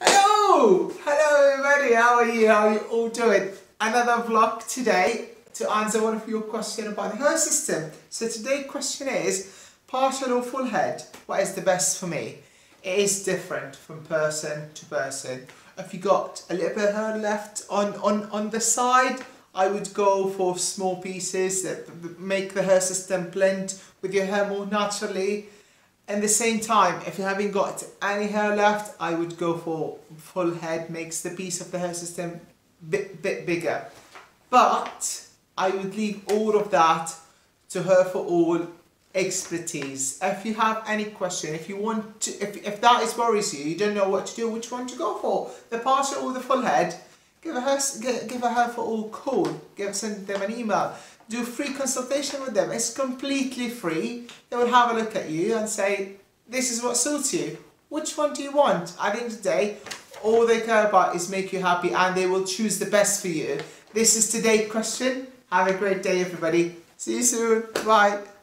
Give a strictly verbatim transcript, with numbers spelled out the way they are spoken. Hello! Hello everybody, how are you? How are you all doing? Another vlog today to answer one of your questions about the hair system. So today's question is, partial or full head, what is the best for me? It is different from person to person. If you got a little bit of hair left on, on, on the side, I would go for small pieces that make the hair system blend with your hair more naturally. At the same time, if you haven't got any hair left, I would go for full head, makes the piece of the hair system bit bit bigger. But I would leave all of that to Hair for all expertise. If you have any question, if you want to, if, if that is worries you, you don't know what to do, which one to go for, the partial or the full head, give a hair, give a Hair for all call, give send them an email. Do free consultation with them. It's completely free. They will have a look at you and say, this is what suits you. Which one do you want? At the end of the day, all they care about is make you happy and they will choose the best for you. This is today's question. Have a great day, everybody. See you soon. Bye.